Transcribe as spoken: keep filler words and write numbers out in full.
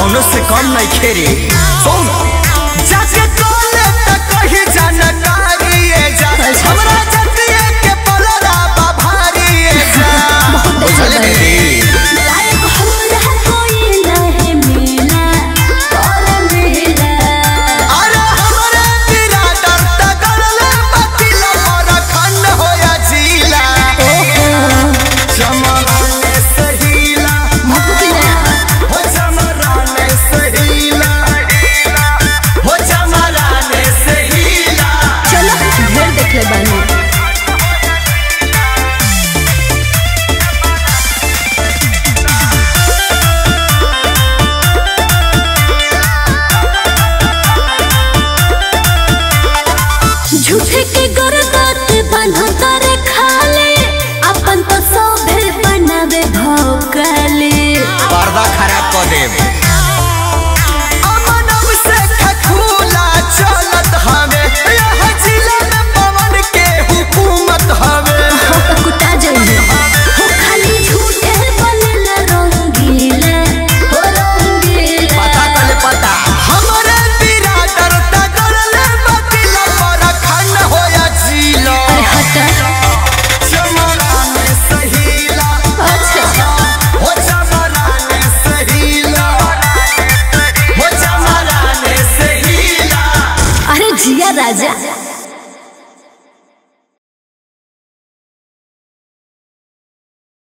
कौनों से कौन नहीं खेरे जा।